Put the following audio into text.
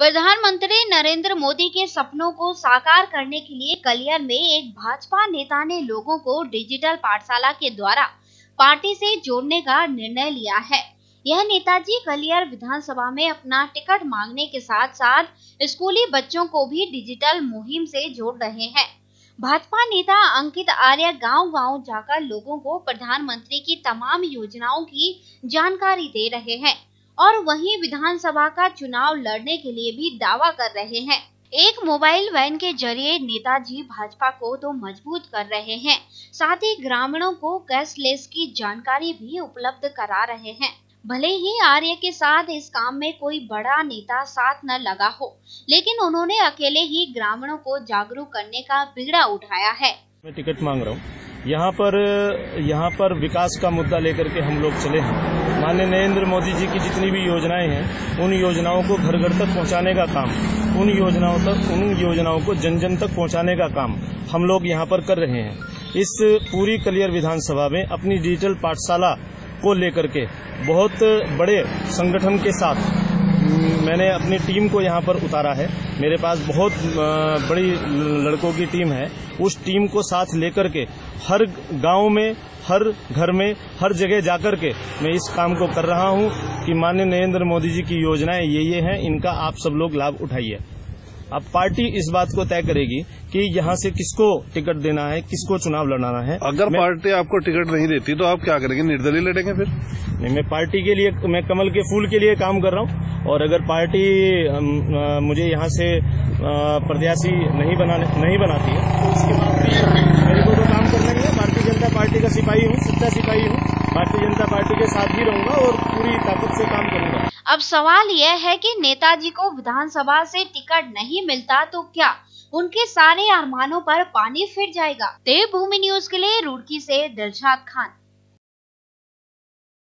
प्रधानमंत्री नरेंद्र मोदी के सपनों को साकार करने के लिए कलियर में एक भाजपा नेता ने लोगों को डिजिटल पाठशाला के द्वारा पार्टी से जोड़ने का निर्णय लिया है। यह नेताजी कलियर विधानसभा में अपना टिकट मांगने के साथ साथ स्कूली बच्चों को भी डिजिटल मुहिम से जोड़ रहे हैं। भाजपा नेता अंकित आर्य गांव-गांव जाकर लोगों को प्रधानमंत्री की तमाम योजनाओं की जानकारी दे रहे हैं और वहीं विधानसभा का चुनाव लड़ने के लिए भी दावा कर रहे हैं। एक मोबाइल वैन के जरिए नेताजी भाजपा को तो मजबूत कर रहे हैं, साथ ही ग्रामीणों को कैशलेस की जानकारी भी उपलब्ध करा रहे हैं। भले ही आर्य के साथ इस काम में कोई बड़ा नेता साथ न लगा हो, लेकिन उन्होंने अकेले ही ग्रामीणों को जागरूक करने का बीड़ा उठाया है। मैं टिकट मांग रहा हूँ, यहाँ पर विकास का मुद्दा लेकर के हम लोग चले हैं। माननीय नरेंद्र मोदी जी की जितनी भी योजनाएं हैं, उन योजनाओं को घर घर तक पहुँचाने का काम, उन योजनाओं को जन जन तक पहुँचाने का काम हम लोग यहाँ पर कर रहे हैं। इस पूरी कलियर विधानसभा में अपनी डिजिटल पाठशाला को लेकर के बहुत बड़े संगठन के साथ मैंने अपनी टीम को यहाँ पर उतारा है। मेरे पास बहुत बड़ी लड़कों की टीम है, उस टीम को साथ लेकर के हर गांव में, हर घर में, हर जगह जाकर के मैं इस काम को कर रहा हूँ कि माननीय नरेंद्र मोदी जी की योजनाएं ये हैं, इनका आप सब लोग लाभ उठाइए। अब पार्टी इस बात को तय करेगी कि यहाँ से किसको टिकट देना है, किसको चुनाव लड़ाना है। अगर पार्टी आपको टिकट नहीं देती तो आप क्या करेंगे? निर्दलीय लड़ेंगे फिर? नहीं, मैं पार्टी के लिए, मैं कमल के फूल के लिए काम कर रहा हूँ और अगर पार्टी मुझे यहाँ से प्रत्याशी नहीं बनाती है तो उसके बाद मेरे को तो काम करना है। भारतीय जनता पार्टी का सिपाही हूँ, सच्चा सिपाही हूँ, भारतीय जनता पार्टी के साथ ही रहूंगा और पूरी ताकत से काम करूंगा। अब सवाल यह है कि नेताजी को विधानसभा से टिकट नहीं मिलता तो क्या उनके सारे अरमानों पर पानी फिर जाएगा? देवभूमि न्यूज के लिए रुड़की से दिलशाद खान।